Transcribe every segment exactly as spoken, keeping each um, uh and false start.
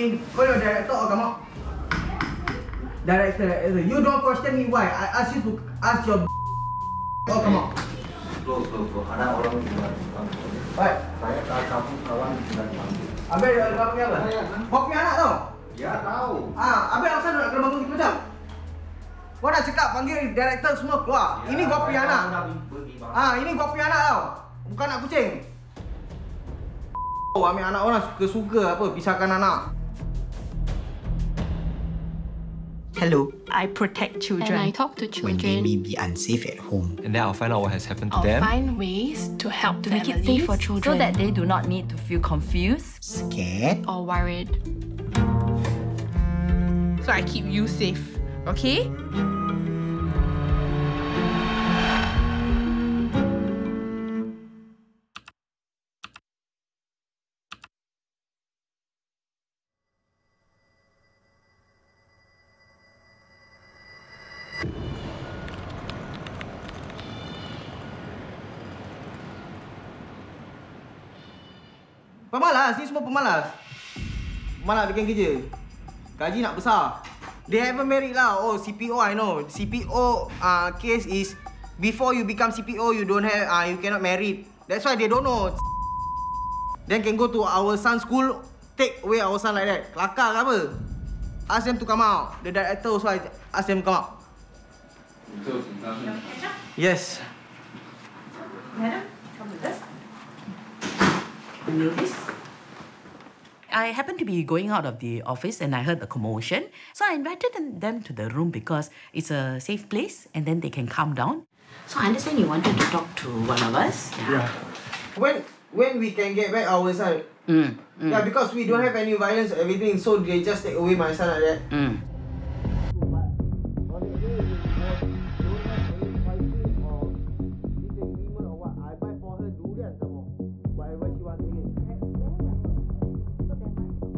being, call your director or come out. Director, director, you don't question me why. I ask you to ask your or come out. Close, close, close. Anak orang juga. Baik. Saya tak kamu kawan juga. Ambil kopi apa? Kopi anak tau? Ya tahu. Ah, ambil alasan nak kelembangan gitu macam. Kau nak cakap panggil director semua keluar. Ya, ini kopi anak. Ah, ini kopi anak tau. Bukan anak kucing. Oh, ambil anak orang suka-suka apa, pisahkan anak. Hello. I protect children. And I talk to children. When they may be unsafe at home. And then I'll find out what has happened to I'll them. I'll find ways to help to make it safe for children. So that they do not need to feel confused. Scared. Or worried. So I keep you safe, okay? Pemalas, ni semua pemalas. Pemalas bikin kerja. Gaji nak besar. They haven't married lah. Oh, C P O, I know. C P O uh, case is before you become C P O, you don't have, uh, you cannot marry. That's why they don't know. Then can go to our son's school, take away our son like that. Kelakar ke apa? Ask them to come out. The director also ask them to come out. Yes. Madam, come with us. I happened to be going out of the office and I heard a commotion. So I invited them to the room because it's a safe place and then they can calm down. So I understand you wanted to talk to one of us. Yeah. yeah. When when we can get back our son. Mm, mm. Yeah, because we don't have any violence or everything, so they just take away my son like that. Mm.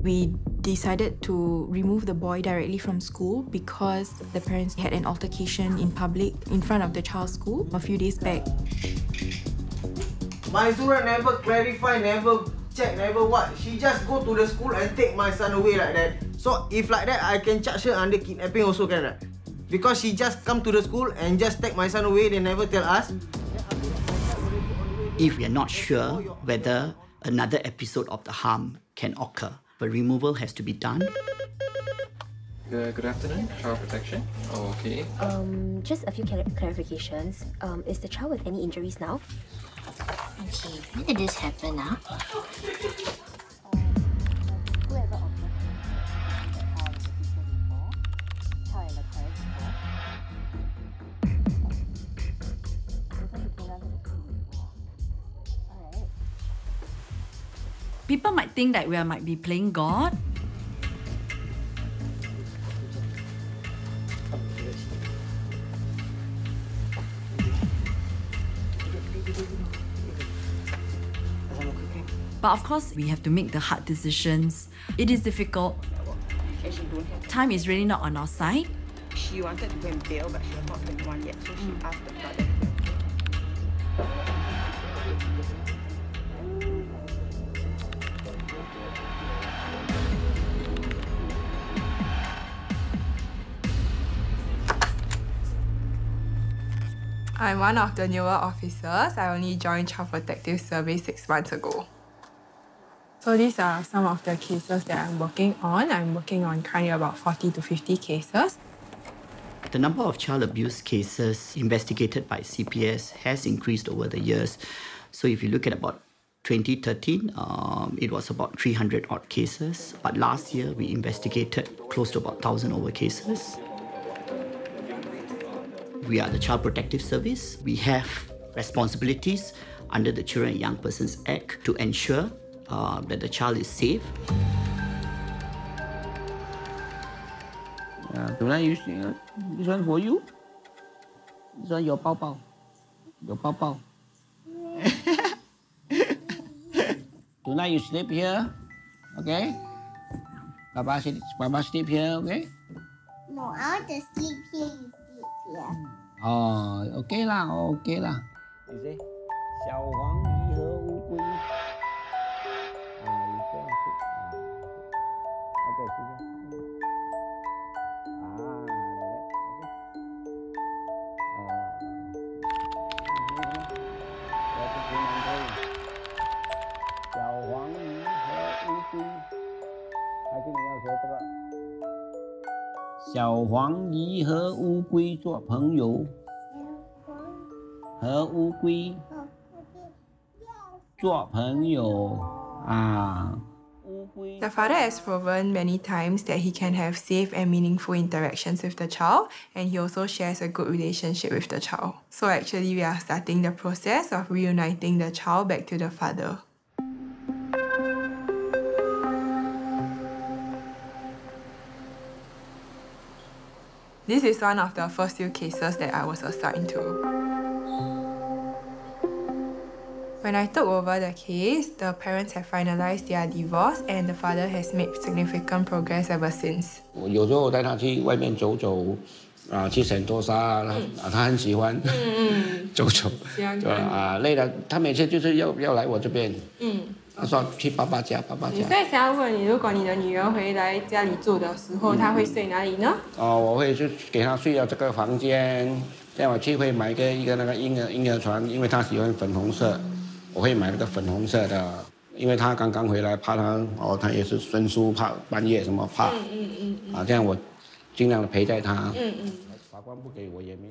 We decided to remove the boy directly from school because the parents had an altercation in public in front of the child's school a few days back. My Zura never clarify, never check, never what. She just go to the school and take my son away like that. So if like that, I can charge her under kidnapping also, can right? Because she just come to the school and just take my son away, they never tell us. If we are not sure whether another episode of the harm can occur, but removal has to be done. Good, good afternoon, child protection. Oh, okay. Um, just a few clar clarifications. Um, is the child with any injuries now? Okay, when did this happen now? People might think that we might be playing God. But of course, we have to make the hard decisions. It is difficult. Time is really not on our side. She wanted to go and bail, but she was not twenty-one yet, so she asked the father. I'm one of the newer officers. I only joined Child Protective Service six months ago. So these are some of the cases that I'm working on. I'm working on currently about forty to fifty cases. The number of child abuse cases investigated by C P S has increased over the years. So if you look at about twenty thirteen, um, it was about three hundred odd cases. But last year, we investigated close to about one thousand over cases. We are the Child Protective Service. We have responsibilities under the Children and Young Persons Act to ensure uh, that the child is safe. Uh, can I use uh, this one for you? This one your pao pao. Your pao pao. Tonight you sleep here, okay? Papa sleep, Papa sleep here, okay? No, I want to sleep here. Yeah. Oh, okay lah, okay lah. You see? Xiao Huang Yi He Wu Gui. Ah, you see? Okay, 小黄鹂和乌龟做朋友，和乌龟做朋友啊。The father has proven many times that he can have safe and meaningful interactions with the child, and he also shares a good relationship with the child. So actually we are starting the process of reuniting the child back to the father. This is one of the first few cases that I was assigned to. When I took over the case, the parents have finalized their divorce and the father has made significant progress ever since. 我有时候带他去外面走走，啊，去神多沙啊，他很喜欢，嗯嗯，走走，对啊，累了，他每次就是要要来我这边，嗯，他说去爸爸家，爸爸家。所以想要问你，如果你的女儿回来家里住的时候，她会睡哪里呢？哦，我会去给她睡到这个房间，带我去会买个一个那个婴儿婴儿床，因为她喜欢粉红色。 我会买那个粉红色的，因为他刚刚回来，怕他哦，他也是生疏，怕半夜什么怕，嗯嗯嗯，啊，这样我尽量陪在他。嗯嗯。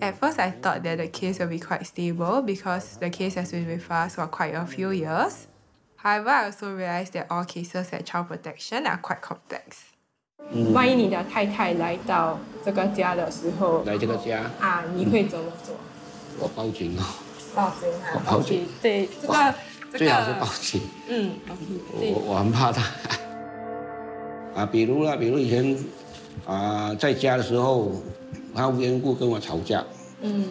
At first, I thought that the case would be quite stable because the case has been with us for quite a few years. However, I also realized that all cases at child protection are quite complex. 万一你的太太来到这个家的时候，来这个家啊，你会怎么做？我报警啊。 报警啊！报警，对这个，最好是报警。嗯，我我很怕他。啊，比如啦，比如以前啊，在家的时候，他无缘故跟我吵架。嗯。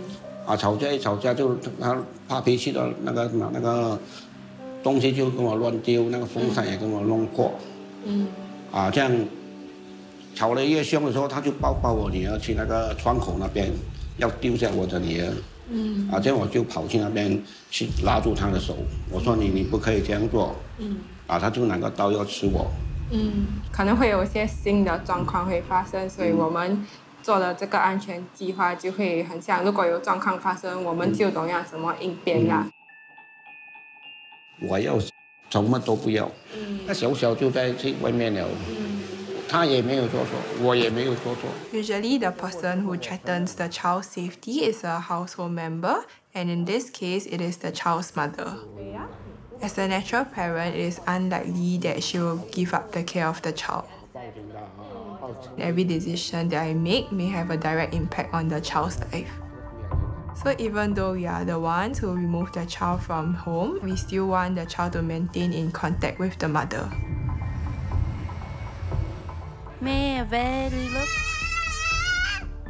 啊，吵架一吵架就他发脾气的那个什么那个东西就跟我乱丢，那个风扇也跟我弄破。嗯。啊，这样吵得越凶的时候，他就抱抱我女儿去那个窗口那边，要丢下我的女儿。 嗯，啊，这样我就跑去那边去拉住他的手，我说你你不可以这样做，嗯，啊，他就拿个刀要吃我，嗯，可能会有一些新的状况会发生，所以我们做了这个安全计划就会很像，如果有状况发生，我们就懂要怎么应变啦。我要什么都不要，嗯，他小小就在这外面了。嗯 Usually, the person who threatens the child's safety is a household member, and in this case, it is the child's mother. As a natural parent, it is unlikely that she will give up the care of the child. Every decision that I make may have a direct impact on the child's life. So even though we are the ones who remove the child from home, we still want the child to maintain in contact with the mother. Meh, very look.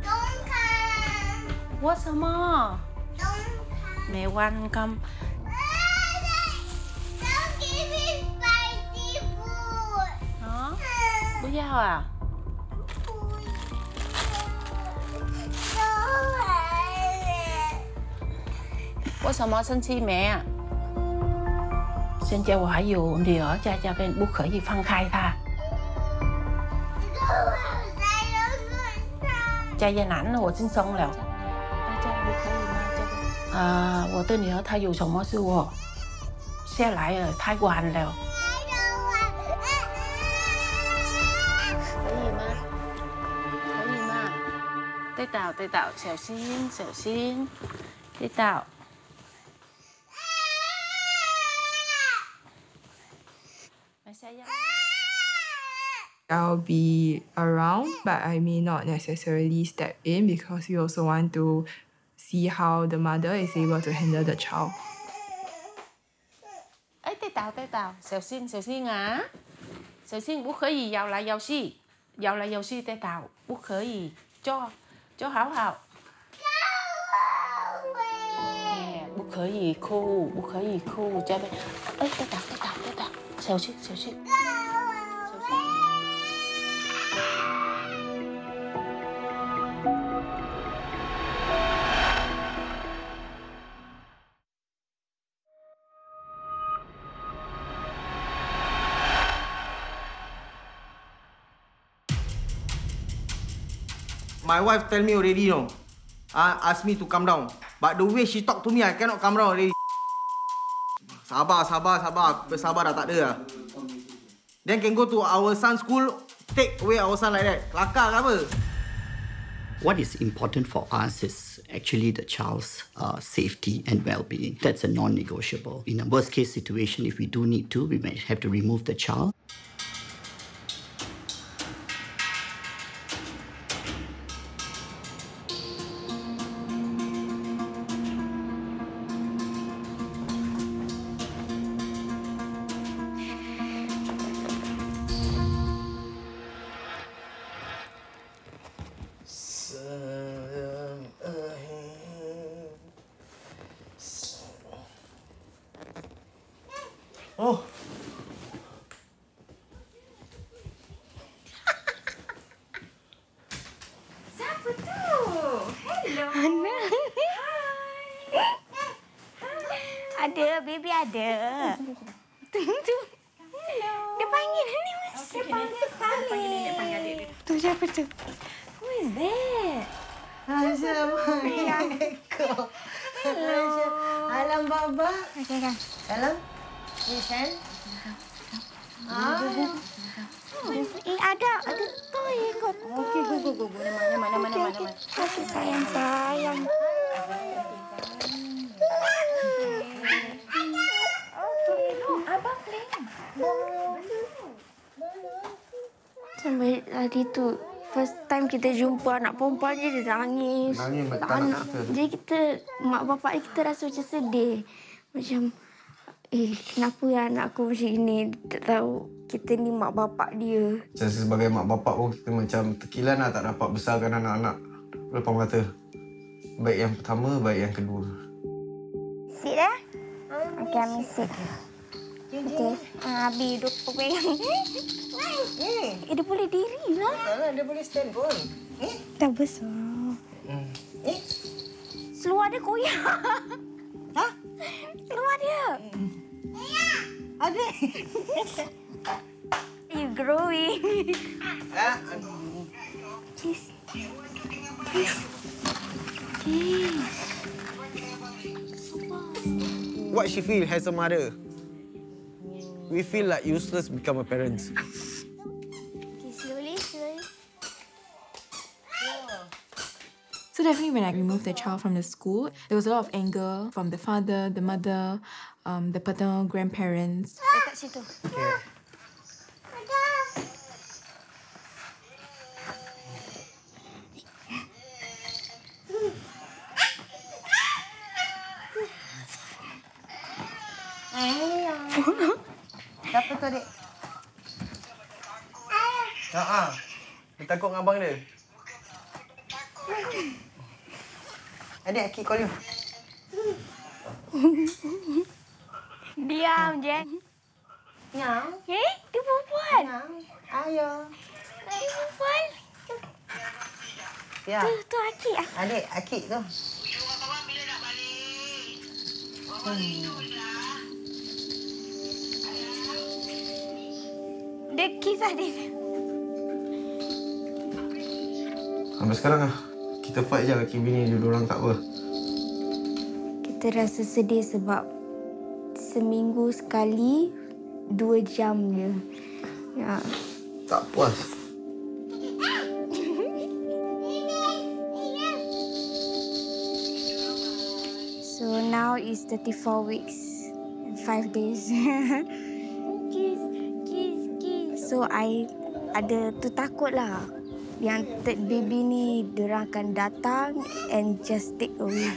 Don't come. What's a more? Don't come. Meh, one come. Don't give me spicy food. Huh? Don't want? Don't want. What's a more? 生气没？现在我还有女儿在这边，不可以放开她。 家也难了，我轻松了。大家不可以吗？这个啊，我的女儿她有什么事我下来了，太晚了。可以吗？可以吗？跌倒，跌倒，小心，小心，跌倒。马上要。 I'll be around, but I may not necessarily step in because we also want to see how the mother is able to handle the child. Hey, 跌倒，跌倒，小心，小心啊！小心，不可以摇来摇去，摇来摇去跌倒，不可以，坐，坐好好。不可以哭，不可以哭，这边。哎，跌倒，跌倒，跌倒，小心，小心。 My wife tell me already, you know, uh, ask me to come down. But the way she talk to me, I cannot come down already. Sabar, sabar, sabar. Bersabar dah tak ada lah. Then can go to our son's school, take away our son like that. Kelakar ke apa? What is important for us is actually the child's uh, safety and well-being. That's a non-negotiable. In a worst-case situation, if we do need to, we might have to remove the child. Oh. Siapa tu? Hello. Ana. Hi. Hi. Ada, baby ada. Tunggu, tunggu. Hello. Dia panggil ni mas. Dia panggil Saleh. Dia panggil adik dia. Tu siapa tu? Who is that? Assalamualaikum. Hello. Alam baba. Okay, kan. Alam. Misal, ah, eh ada, ada toy kot. Okey, go go go go. Mana mana mana mana mana. Okey sayang sayang. Okey, no, abang playing. Sampai hari tu, first time kita jumpa anak perempuan je dia nangis. Nangis betul. Jadi kita mak bapak kita rasa macam sedih, macam. Eh, kenapa ya anak aku macam ini? Tak tahu. Kita ni mak bapak dia. Saya sebagai mak bapak pun, kita macam terkilan lah tak dapat besarkan anak-anak depan mata. Baik yang pertama, baik yang kedua. Sit lah. Okey, ambil sit. Okey. Habis duduk pegang. Eh, dia boleh diri lah. Dia boleh stand pun. Dah besar. Eh? Seluar dia koyak. Hah? Keluar dia. Ya. Ada. You growing. Ah, aduh. Kiss. Kiss. What she feel as a mother? We feel like useless become a parent. Okay, slowly, slowly. So definitely when I removed the child from the school, there was a lot of anger from the father, the mother, um, the paternal grandparents. Dekat situ. Okay. Ayah. Siapa tu adik? Haa. Dia takut dengan abang dia. Adik, Aki call you. Diam je. Nyam. Eh, dia perempuan. Nyam. Ayo. Dia perempuan. Ya. Tu, tu Aki. Adik, Aki tu. Dia kiss adik. Sampai sekarang lah. Kita fight je lelaki bini dia orang tak apa. Kita rasa sedih sebab seminggu sekali dua jam je. Ya. Tak puas. So now is thirty-four weeks and five days. Kiss, kiss, kiss. So I ada tu takut lah. Yang third baby ni, diorang akan datang and just take away.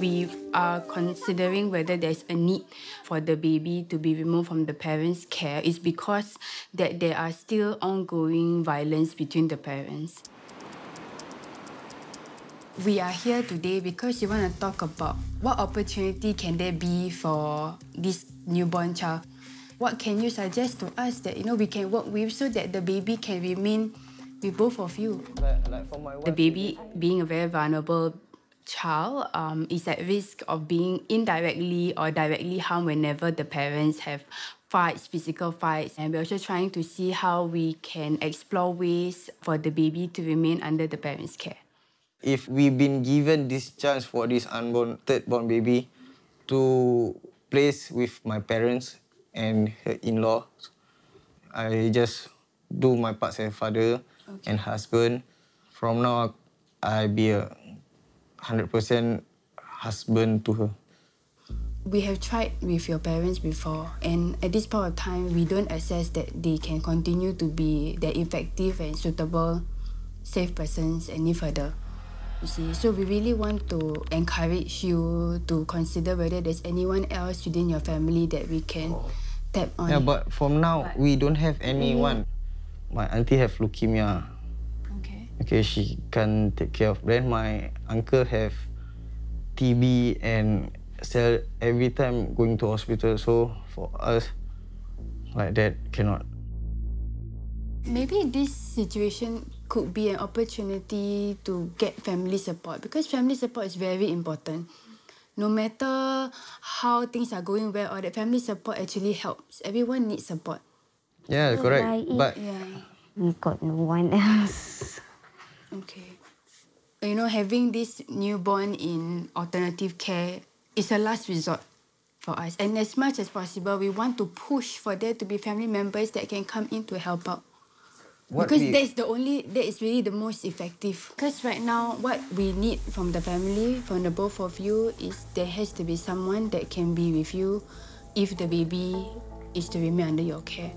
We are considering whether there's a need for the baby to be removed from the parents' care is because that there are still ongoing violence between the parents. We are here today because you want to talk about what opportunity can there be for this newborn child. What can you suggest to us that you know we can work with so that the baby can remain with both of you? Like, like for my wife, the baby being a very vulnerable child um, is at risk of being indirectly or directly harmed whenever the parents have fights, physical fights. And we're also trying to see how we can explore ways for the baby to remain under the parents' care. If we've been given this chance for this unborn, third-born baby to place with my parents and her in-laws, I just do my part as a father okay. and husband. From now, I be a one hundred percent husband to her. We have tried with your parents before, and at this point of time, we don't assess that they can continue to be the effective and suitable, safe persons any further. You see, so we really want to encourage you to consider whether there's anyone else within your family that we can oh. tap on. Yeah, but from now, but we don't have anyone. Mm. My auntie have leukemia. Okay. Okay, she can take care of. Then my uncle have T B and sell every time going to hospital, so for us, like that, cannot. Maybe this situation could be an opportunity to get family support, because family support is very important. No matter how things are going well, or that family support actually helps. Everyone needs support. Yeah, correct. Like but yeah. we got no one else. Okay. You know, having this newborn in alternative care, it's a last resort for us. And as much as possible, we want to push for there to be family members that can come in to help out. What because we... that's the only, that is really the most effective. Because right now, what we need from the family, from the both of you, is there has to be someone that can be with you if the baby is to remain under your care.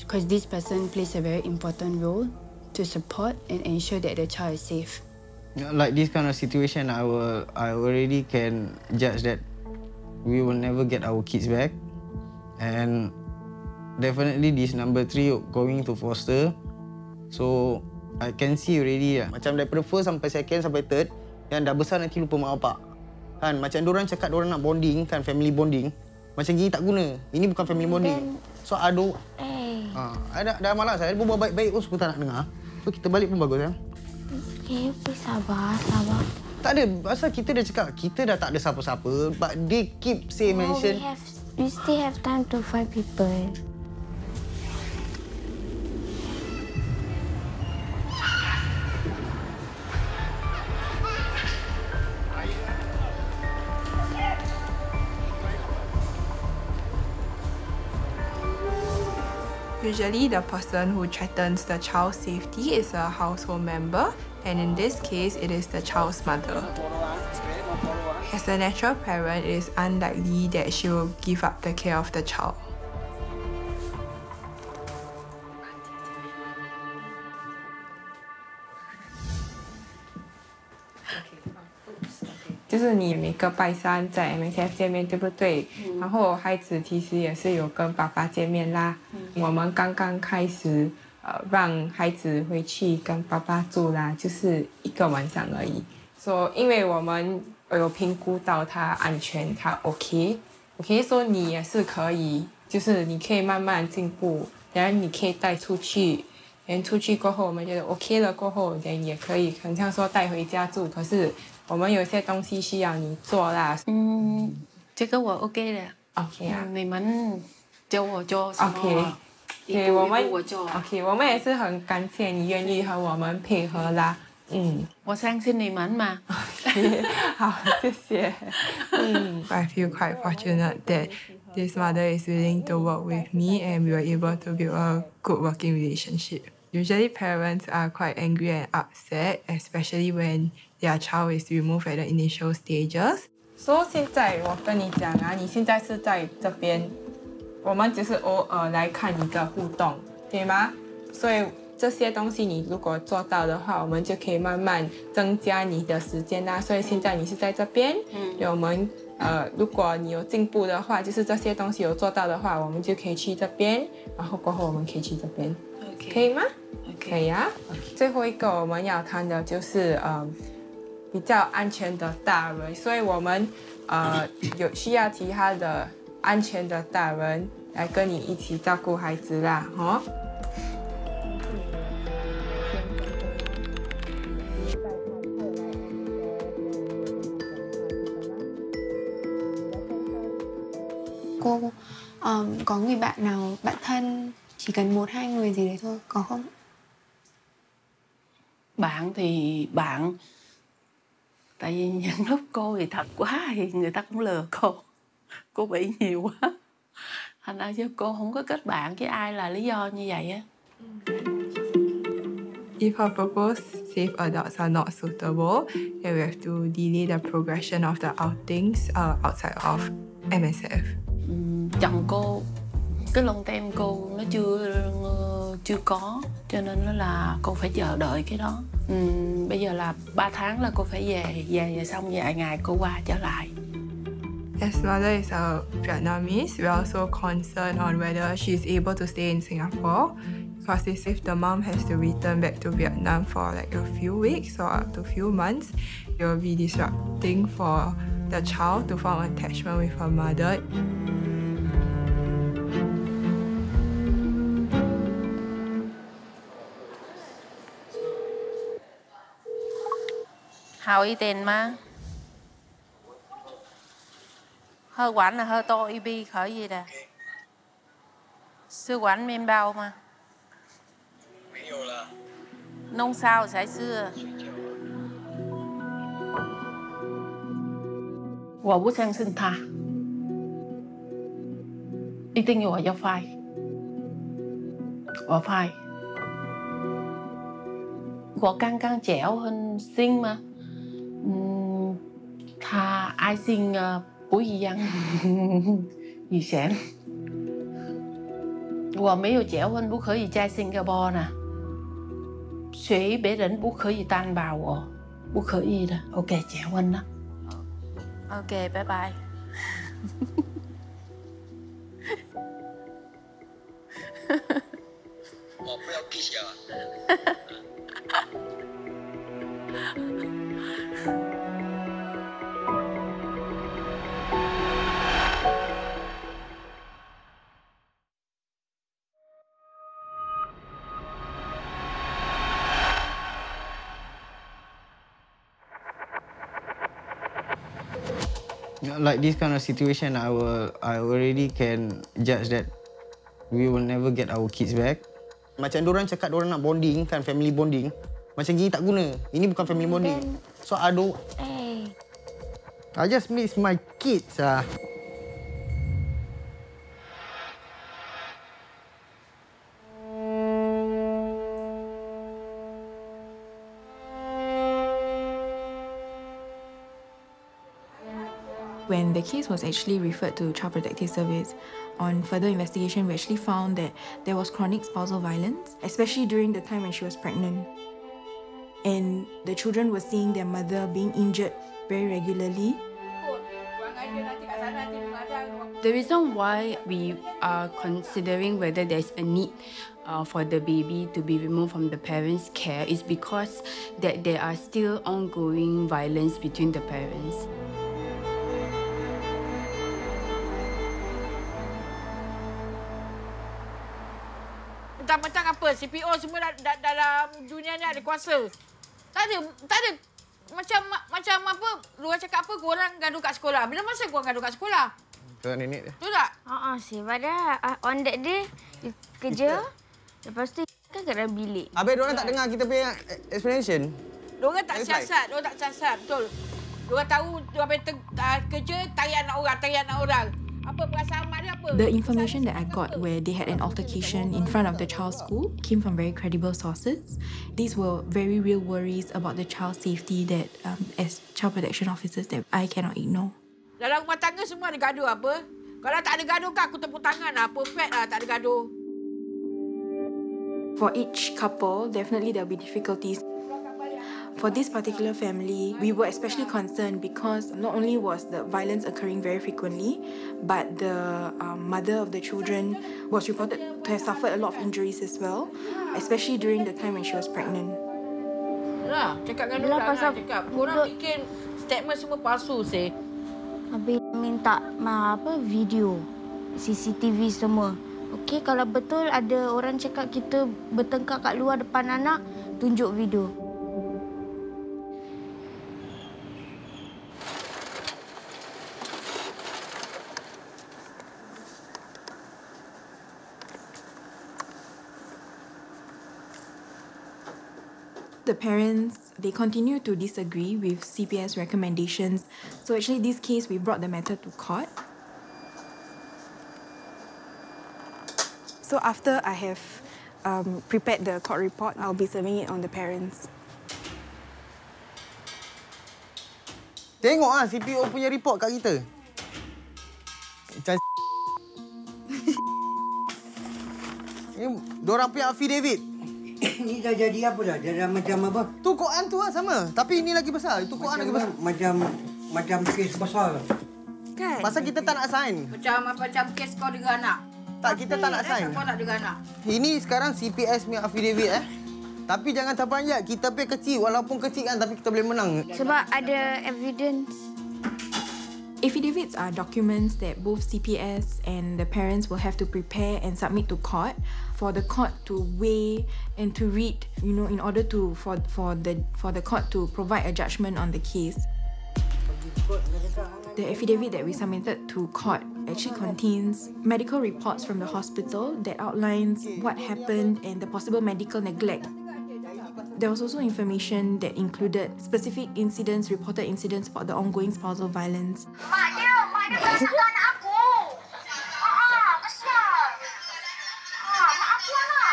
Because this person plays a very important role to support and ensure that the child is safe. Like this kind of situation, I will, I already can judge that we will never get our kids back. And definitely this number three going to foster. So I can see already lah. Macam daripada first sampai second sampai third, yang dah besar nanti lupa mak bapak. Kan, macam diorang cakap diorang nak bonding, kan family bonding. Macam gini tak guna. Ini bukan family bonding. So aduh. Eh. Ha, dah, dah malas saya berbual baik-baik, oh suka tak nak dengar. So kita balik pun bagus kan. Okay, sabar, sabar. Tak ada, pasal kita dah cakap, kita dah tak ada siapa-siapa. But they keep say no, mention. We, have, we still have time to find people. Usually, the person who threatens the child's safety is a household member, and in this case, it is the child's mother. As a natural parent, it is unlikely that she will give up the care of the child.就是你每个拜三在 M S F 见面，对不对？ 然后孩子其实也是有跟爸爸见面啦。 我们刚刚开始 让孩子回去跟爸爸住啦， 就是一个晚上而已。 So 因为我们有评估到他安全， 他 OK。 OK， so 你也是可以， 就是你可以慢慢进步， 然后你可以带出去。 出去过后我们觉得 OK 了过后， 也可以很像说带回家住， 可是我们有些东西需要你做啦。 嗯， 这个我 OK 的。 OK 啊。 你们叫我做什么？ OK。 对， 我们我做。 OK， 我们也是很感谢你愿意和我们配合啦。 嗯， 我相信你们嘛。 OK， 好，谢谢。 嗯。 I feel quite fortunate that this mother is willing to work with me and we were able to build a good working relationship. Usually, parents are quite angry and upset, especially when their child is removed at the initial stages. So, 现在我跟你讲啊， 你现在是在这边， 我们只是偶尔来看你的互动， 对吗？ 所以这些东西你如果做到的话， 我们就可以慢慢增加你的时间啦。 所以现在你是在这边， 我们 呃， 如果你有进步的话， 就是这些东西有做到的话， 我们就可以去这边， 然后过后我们可以去这边。 可以吗？ 可以啊。 最后一个我们要谈的就是 比较安全的大人， 所以我们 有需要其他的安全的大人 来跟你一起照顾孩子啦。 Cô có người bạn nào, bạn thân, chỉ cần một hai người gì đấy thôi, có không? Bạn thì bạn, tại vì những lúc cô thì thật quá thì người ta cũng lừa cô, cô bị nhiều quá. Thành ra chứ cô không có kết bạn với ai là lý do như vậy á. If her proposed safe adults are not suitable, then we have to delay the progression of the outings uh, outside of M S F. Chồng cô, cái long tem cô nó chưa chưa có, cho nên nó là cô phải chờ đợi cái đó. Ừ, bây giờ là ba tháng là cô phải về, về, về xong vài ngày cô qua trở lại. As mother is a Vietnamese, we are also concerned on whether she is able to stay in Singapore. Because if the mom has to return back to Vietnam for like a few weeks or up to a few months, it will be disrupting for the child to form attachment with her mother. How is it, ma? Hơi quảnh là hơi to i bê khỏi gì nè. Sư quảnh men bao mà. Nông sao sải xưa. Quả bút sang sinh tha. Đi tinh nhổ cho phai. Quả phai. Quả căng căng chéo hơn sinh mà. Tha ai sinh bố gì ăn gì sẽ và mấy người trẻ hơn bố khởi gì trai Singapore nè suy bể đến bố khởi gì tan vào ồ bố khởi gì đó ok trẻ hơn đó ok bye bye Like this kind of situation, I will, I already can judge that we will never get our kids back. Macam dorang cakap dorang nak bonding kan, family bonding. Macam gini tak guna. Ini bukan family bonding. So I don't. Hey. I just miss my kids ah. When the case was actually referred to Child Protective Services, on further investigation, we actually found that there was chronic spousal violence, especially during the time when she was pregnant. And the children were seeing their mother being injured very regularly. The reason why we are considering whether there's a need uh, for the baby to be removed from the parents' care is because that there are still ongoing violence between the parents. Tentang-tentang apa, C P O semua dah, dah, dalam dunia ni ada kuasa. Tak ada, tak ada. Macam macam apa, luar cakap apa, korang gaduh kat sekolah. Bila masa korang gaduh kat sekolah? Kau nenek dah. Betul tak? Haa, si pada on that day, kerja. Lepas tu, kan kat dalam bilik. Habis, diorang tak dengar kita punya explanation? Diorang tak siasat, diorang tak siasat, betul. Diorang tahu, diorang kerja, tayar nak orang, tayar nak orang. The information that I got where they had an altercation in front of the child's school came from very credible sources. These were very real worries about the child's safety that, um, as child protection officers, that I cannot ignore. Dalam rumah tangga semua ada gaduh apa? Kalau tak ada gaduh kan aku tepuk tangan lah, perfect lah, tak ada gaduh. For each couple, definitely there will be difficulties. For this particular family, we were especially concerned because not only was the violence occurring very frequently, but the um, mother of the children was reported to have suffered a lot of injuries as well, especially during the time when she was pregnant. Lah, cakap dengan dorang lah, cakap. Korang bikin statement semua palsu, seh. Habis minta apa video, C C T V semua. Okey, kalau betul ada orang cakap kita bertengkar kat luar depan anak, tunjuk video. The parents, they continue to disagree with C P S recommendations. So actually, this case, we brought the matter to court. So after I have um, prepared the court report, I'll be serving it on the parents. Tengok ah C P O punya report kat kita. Macam ni diorang punya affidavit. Ini dah jadi apa dah? Dah, dah macam apa? Tu koan tu lah sama. Tapi ini lagi besar. Itu koan macam lagi besar. Macam macam kes besar. Kan? Pasal kita tak nak sign. Macam macam kes kau dengan anak. Tak, kita tak nak sign. Kau nak dengan anak. Ini sekarang C P S punya affidavit eh. Tapi jangan terpanjat, kita pay kecil. Walaupun kecil kan, tapi kita boleh menang. Sebab ada evidence. Affidavits are documents that both C P S and the parents will have to prepare and submit to court for the court to weigh and to read, you know, in order to for for the for the court to provide a judgment on the case. The affidavit that we submitted to court actually contains medical reports from the hospital that outlines what happened and the possible medical neglect. There was also information that included specific incidents, reported incidents about the ongoing spousal violence. Mak dia, mak dia berasakkan anak aku. Haa, kesian. Haa, mak aku lah.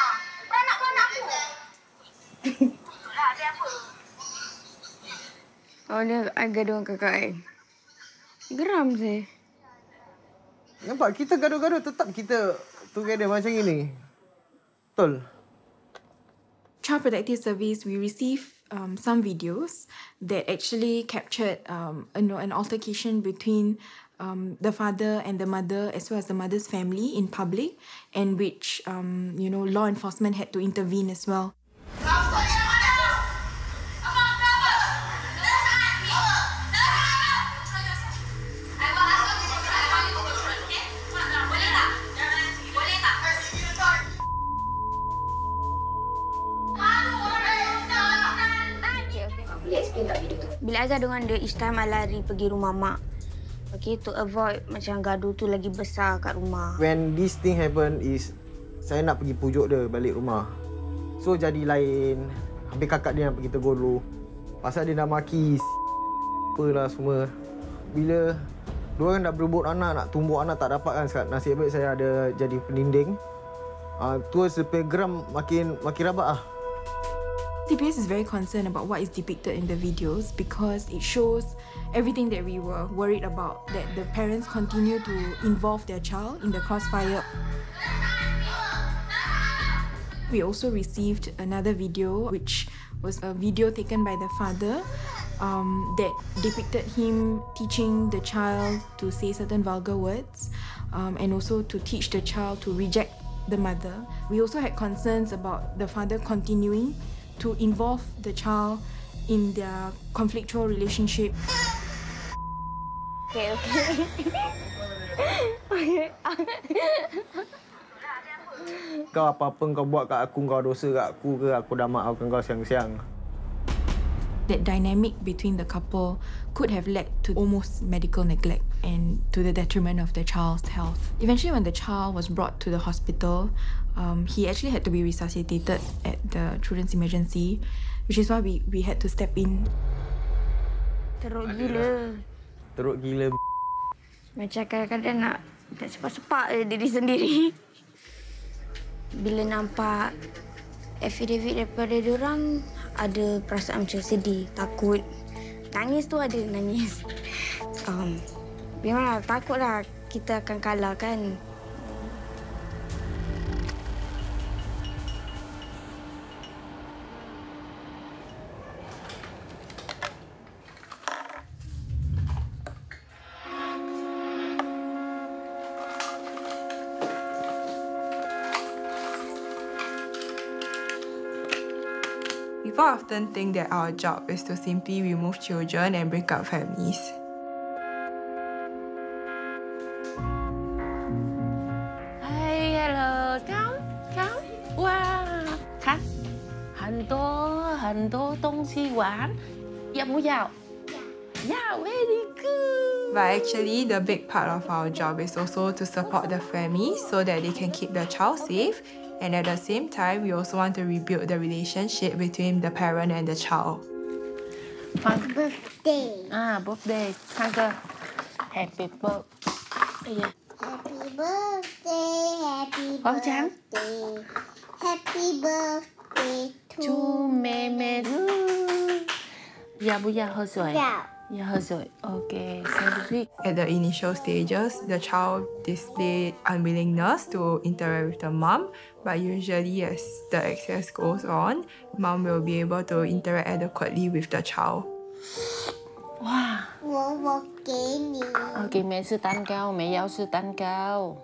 Beranakkan anak aku. Itulah, dia apa? Oh, dia gaduh dengan kakak kan? Geram sih. Nampak, kita gaduh-gaduh tetap kita together macam ini. Betul. Child Protective Service, we received um, some videos that actually captured um, an, an altercation between um, the father and the mother, as well as the mother's family in public, and which um, you know, law enforcement had to intervene as well. Bila I gaduh dengan dia, each time I lari pergi rumah mak. Okay, to avoid macam gaduh tu lagi besar kat rumah. When this thing happen is, saya nak pergi pujuk dia balik rumah. So, jadi lain. Habis kakak dia nak pergi tegur dulu. Pasal dia dah maki, apalah semua. Bila dua orang dah berebut anak, nak tumbuk anak tak dapat kan. Nasib baik saya ada jadi peninding. Uh, tu sepegram makin, makin rabak lah. C P S is very concerned about what is depicted in the videos because it shows everything that we were worried about, that the parents continue to involve their child in the crossfire. We also received another video, which was a video taken by the father um, that depicted him teaching the child to say certain vulgar words um, and also to teach the child to reject the mother. We also had concerns about the father continuing to involve the child in their conflictual relationship. Okay, okay. Okay. Kau apa-apa kau buat kat aku, kau dosa kat aku ke, aku dah maafkan kau siang-siang. That dynamic between the couple could have led to almost medical neglect and to the detriment of the child's health. Eventually, when the child was brought to the hospital, um, he actually had to be resuscitated at the children's emergency, which is why we, we had to step in. Teruk gila. Teruk gila. Macam kadang-kadang nak tak sepak-sepak eh, diri sendiri. Bila nampak affidavit daripada diorang, ada perasaan macam sedih, takut. Nangis tu ada, nangis. Um, memanglah takutlah kita akan kalah, kan? People often think that our job is to simply remove children and break up families. Hi, hello, come, come, wow, come. 很多很多东西玩，要不要？要 very good. But actually, the big part of our job is also to support the family so that they can keep their child safe. And at the same time, we also want to rebuild the relationship between the parent and the child. Birthday. Ah, birthday. Happy birthday. Happy birthday, happy birthday, happy birthday to Mehmet. Yeah, buya her soy. Yeah, her soy. Okay, so at the initial stages, the child displayed unwillingness to interact with the mom, but usually as the access goes on, mom will be able to interact adequately with the child. Wow. 我我给你. Okay, mẹ sư tan cao, mẹ giáo sư tan cao.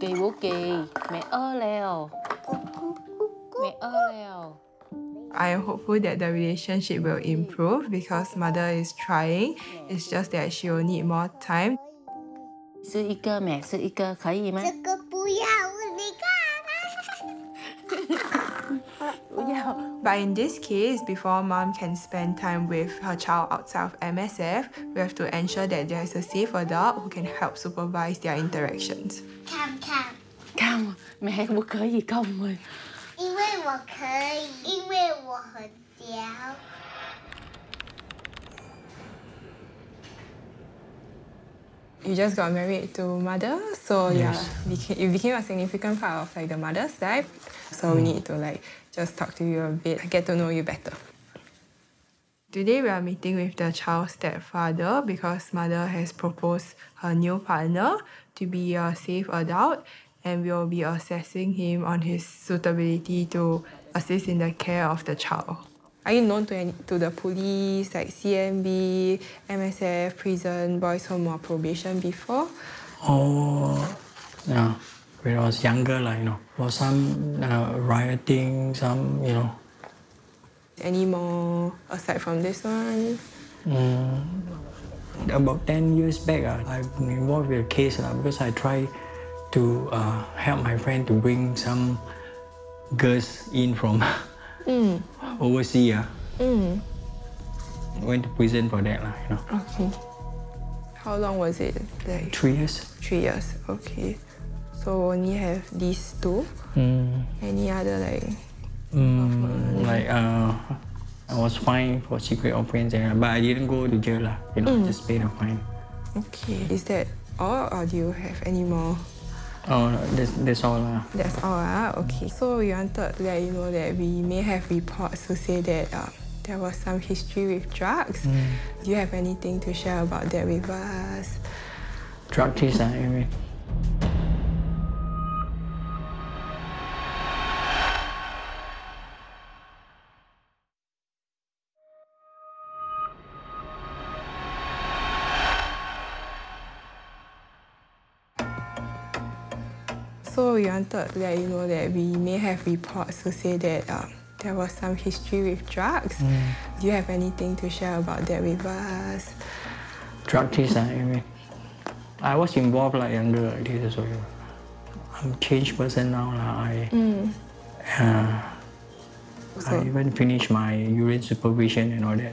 Kỳ bố kỳ, mẹ ơ lèo. Mẹ ơ lèo. I am hopeful that the relationship will improve because mother is trying. It's just that she will need more time. Sư y cơ mẹ, sư y cơ, khởi gì má? Sư cơ bù yào, đi ca. Bù yào. But in this case, before mom can spend time with her child outside of M S F, we have to ensure that there is a safe adult who can help supervise their interactions. Come, come. Come. Mẹ có có gì không mình? You just got married to mother, so yes. Yeah, you became a significant part of like the mother's life. So mm. we need to like just talk to you a bit, get to know you better. Today we are meeting with the child's stepfather because mother has proposed her new partner to be a safe adult, and we will be assessing him on his suitability to assist in the care of the child. Are you known to, any, to the police, like C M B, M S F, prison, boys home or probation before? Oh, yeah. When I was younger, like, you know, for some uh, rioting, some, you know. Any more aside from this one? Mm, about ten years back, uh, I've been involved with a case uh, because I tried to uh, help my friend to bring some girls in from mm. overseas. Uh. Mm. Went to prison for that, uh, you know. Okay. How long was it? Like Three years. Three years, okay. So only have these two. Mm. Any other like? Mm, like uh, I was fined for secret offense, but I didn't go to jail lah. You know, mm. just paid a fine. Okay. Is that all, or do you have any more? Oh, no, that's that's all lah. That's all ah. Okay. So we wanted to let you know that we may have reports to say that uh, there was some history with drugs. Mm. Do you have anything to share about that with us? Drug case, ah, I mean. So we wanted to let you know that we may have reports to say that um, there was some history with drugs. Mm. Do you have anything to share about that with us? Drug case, I mean. I was involved like younger. This is what you. I'm a changed person now. Like, I, mm. uh, so, I even finished my urine supervision and all that.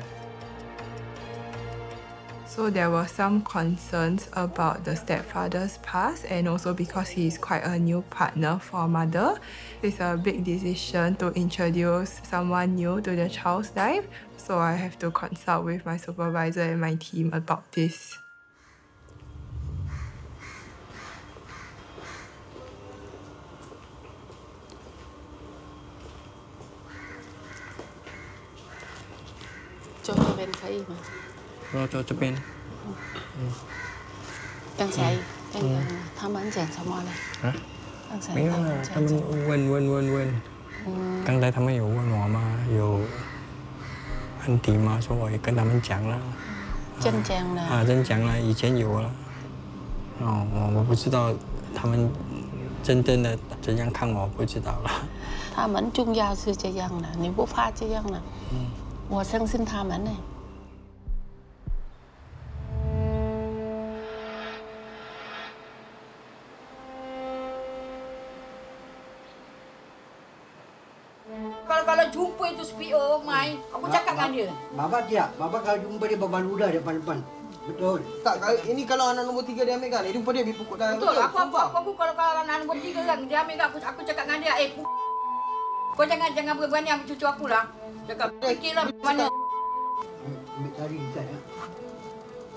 So there were some concerns about the stepfather's past, and also because he is quite a new partner for mother. It's a big decision to introduce someone new to the child's life, so I have to consult with my supervisor and my team about this. Pen. Đang say, đang tham ăn chèn sao mo này. Đang say. Mấy mà tham quên quên quên quên. Đang đây tham ăn nhiều quên mò mà nhiều ăn thì mà số rồi cái làm ăn chặn đó. Chân chặn là. À chân chặn là gì chén nhiều đó. Ồ, mà không biết đâu tham ăn chân chân là chơi giang khang mà không biết đâu là. Tham ăn trung giao sư chơi giang là nếu bố pha chơi giang là. Mùa sang xin tham ăn này. Bapak dia, bapak kalau jumpa dia berbalur dah depan-depan. Betul. Tak, ini kalau anak nombor tiga dia ambil kan, dia jumpa dia bipuk dah. Betul, betul. Aku, aku, aku, aku kalau kalau anak nombor tiga kan, dia ambil kan, aku, aku cakap dengan dia, eh, kau jangan jangan berani ambil cucu aku lah. Cakap, fikirlah mana. Ambil cari ikat ya.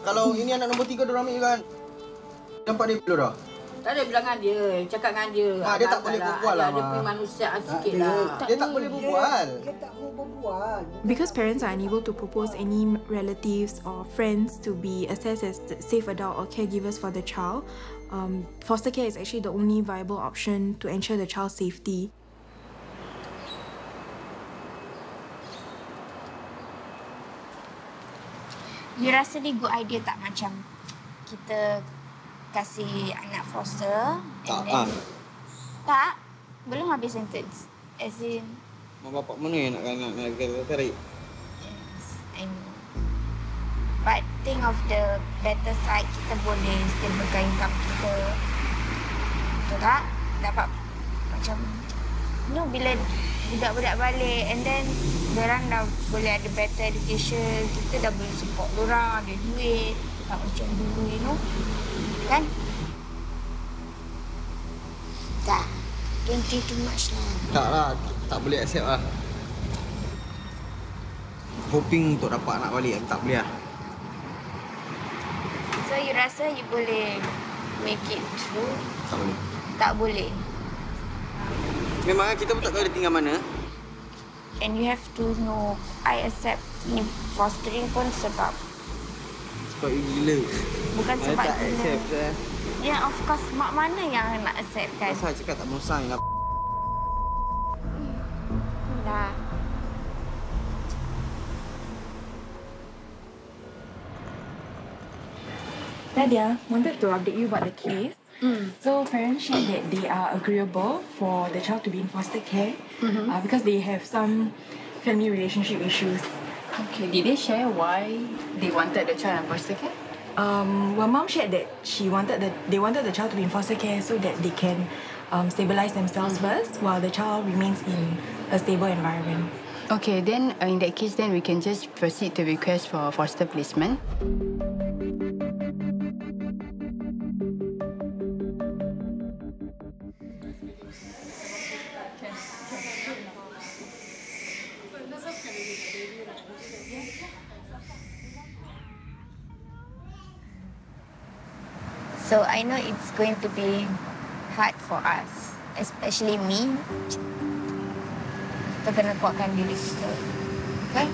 Kalau ini anak nombor tiga dia ambil kan, nampak dia belur dah. Tak ada bilangan dia, cakap dengan dia. Ha, dia tak boleh berbual lah. Dia punya manusiaan sikit lah. Dia tak boleh berbual. Dia tak boleh berbual. Because parents are unable to propose any relatives or friends to be assessed as safe adult or caregivers for the child, um, foster care is actually the only viable option to ensure the child's safety. You rasa ni good idea tak macam kita kasih anak foster and then... Tak, belum habis sentence. As in... Mak bapak mana yang nak anak kita tarik? Yes, I know. But think of the better side, kita boleh stabilkan income kita. Betul tak? Dapat macam... You know, bila budak-budak balik and then mereka dah boleh ada better education, kita dah boleh support mereka, ada duit, tak macam dulu, you know, kan? Tak, don't think too much lah. Tak lah, tak boleh accept lah. Hoping untuk dapat anak balik, tak boleh lah. So, you rasa you boleh make it through? Tak boleh. Tak boleh? Memang kita pun tak tahu dia tinggal mana. And you have to know, I accept ni fostering pun sebab... Sebab you gila. Bukan mana sebab gila. Accept, eh? Yeah, of course. Mak mana yang nak accept, kan? Masa cakap tak mau sign lah. Dah. Nadia, wanted to update you about the case. Mm. So parents shared that they are agreeable for the child to be in foster care, mm-hmm. uh, because they have some family relationship issues. Okay, did they share why they wanted the child in foster care? Um, well, mom shared that she wanted the they wanted the child to be in foster care so that they can um, stabilize themselves first while the child remains in a stable environment. Okay, then uh, in that case, then we can just proceed to request for foster placement. So I know it's going to be hard for us, especially me. Kita kena kuatkan diri kita, okay?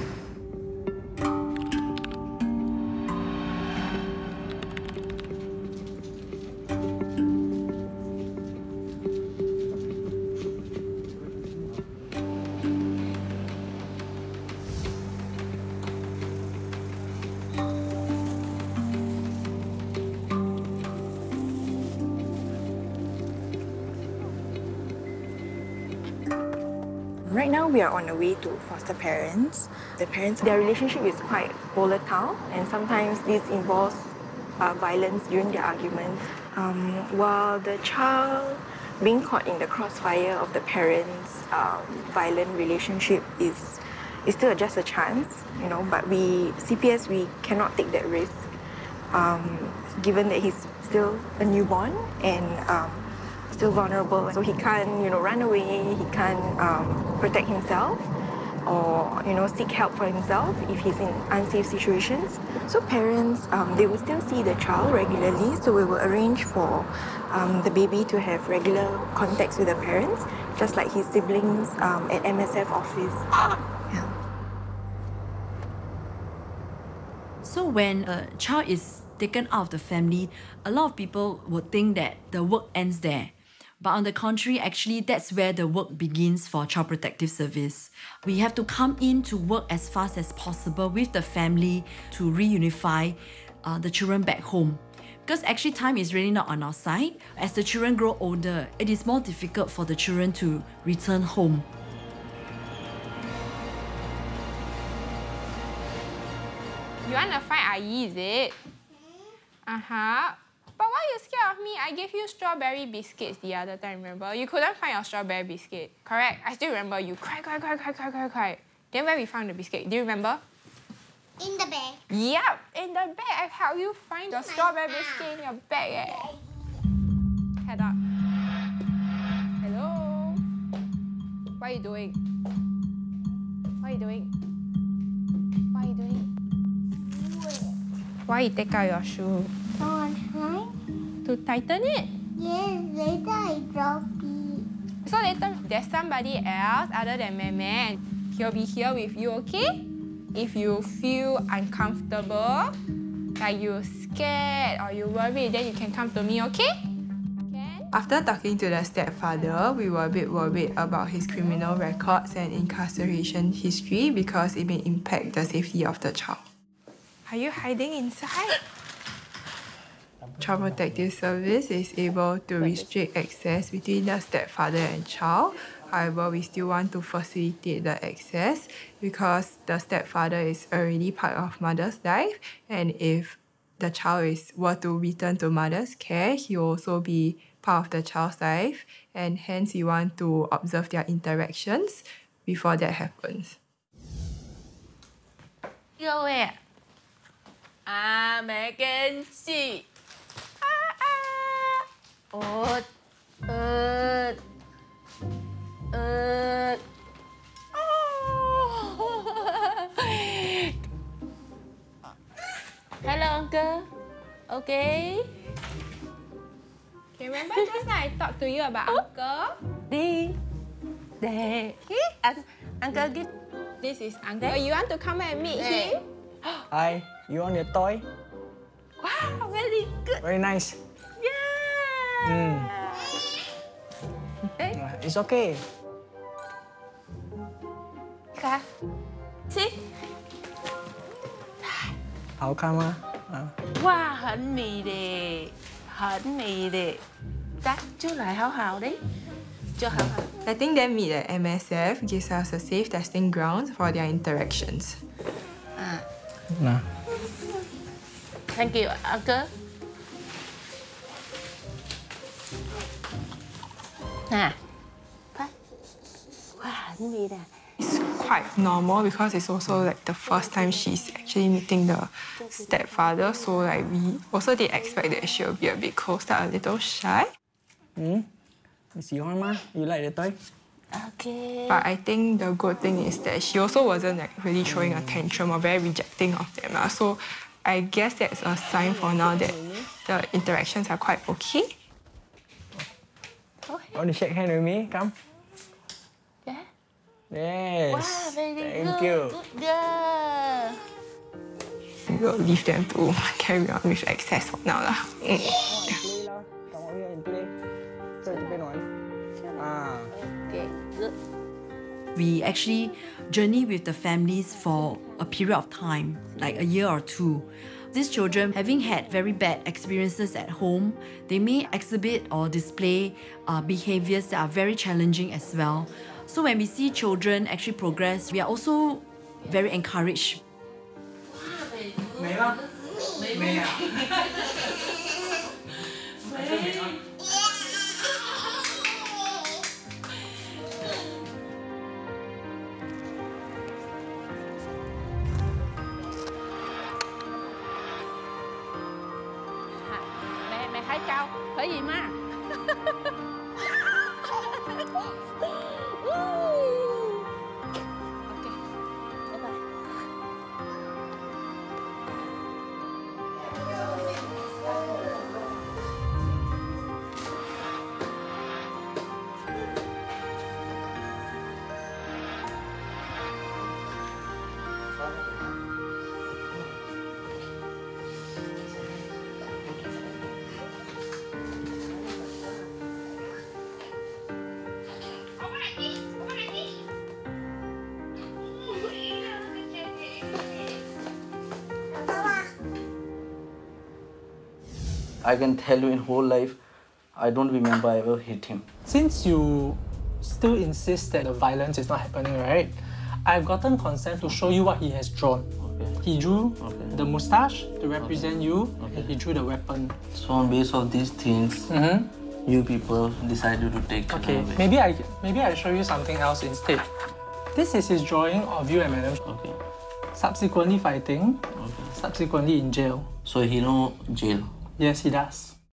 Right now, we are on the way to foster parents. The parents, their relationship is quite volatile, and sometimes this involves uh, violence during their arguments. Um, while the child being caught in the crossfire of the parents' um, violent relationship is, is still just a chance, you know, but we, C P S, we cannot take that risk, um, given that he's still a newborn and um, still vulnerable, so he can't, you know, run away, he can't um, protect himself or, you know, seek help for himself if he's in unsafe situations. So parents, um, they will still see the child regularly, so we will arrange for um, the baby to have regular contacts with the parents, just like his siblings um, at M S F office. Yeah. So when a child is taken out of the family, a lot of people would think that the work ends there. But on the contrary, actually, that's where the work begins for Child Protective Service. We have to come in to work as fast as possible with the family to reunify uh, the children back home. Because actually, time is really not on our side. As the children grow older, it is more difficult for the children to return home. You want to find Ayi, is it? Uh-huh. But why you scared of me? I gave you strawberry biscuits the other time, remember? You couldn't find your strawberry biscuit. Correct? I still remember you cried, cried, cried, cried, cried, cried. Then where we found the biscuit, do you remember? In the bag. Yep, in the bag. I helped you find your strawberry biscuit in your bag, eh? Head up. Hello? What are you doing? What are you doing? What are you doing? Why you take out your shoe? Oh, hi. To tighten it? Yes, later I dropped it. So later there's somebody else other than Meme. He'll be here with you, okay? If you feel uncomfortable, like you're scared or you're worried, then you can come to me, okay? After talking to the stepfather, we were a bit worried about his criminal records and incarceration history because it may impact the safety of the child. Are you hiding inside? Child Protective Service is able to restrict access between the stepfather and child. However, we still want to facilitate the access because the stepfather is already part of mother's life, and if the child is were to return to mother's care, he will also be part of the child's life, and hence you want to observe their interactions before that happens. Yo, where? Ah, Mackenzie. Ah, ah. Oh, uh, uh. Oh. Hello, uncle. Okay. Remember just now I talked to you about uncle? Ding. Ding. Uncle, Ding. This is uncle. Ding. You want to come and meet Ding. him? Hi. You want your toy? Wow, very good. Very nice. Yeah. Mm. Hey. It's okay. Ka. See? How come? Uh. Wow, 很美的. 很美的 Letting them meet at M S F gives us a safe testing ground for their interactions. Uh. Nah. Thank you, uncle. Nah. It's quite normal because it's also like the first time she's actually meeting the stepfather, so like we also did expect that she'll be a bit closer, a little shy. Hmm. You like the toy? Okay. But I think the good thing is that she also wasn't like really throwing a tantrum or very rejecting of them. So I guess that's a sign for now that the interactions are quite okay. Okay. Want to shake hands with me? Come. Yeah. Yes. Wow, very good. Thank you. Good girl. We'll leave them to carry on with access for now. We actually journey with the families for a period of time, like a year or two. These children, having had very bad experiences at home, they may exhibit or display uh, behaviours that are very challenging as well. So when we see children actually progress, we are also very encouraged. I can tell you in whole life, I don't remember I ever hit him. Since you still insist that the violence is not happening, right? I've gotten consent to show you what he has drawn. Okay. He drew okay. the moustache to represent okay. you, okay. he drew the weapon. So on base of these things, mm-hmm. you people decided to take okay. away. Maybe I maybe I show you something else instead. This is his drawing of you and Madam. Okay. Subsequently fighting, okay. subsequently in jail. So he knows jail? Yes, he does.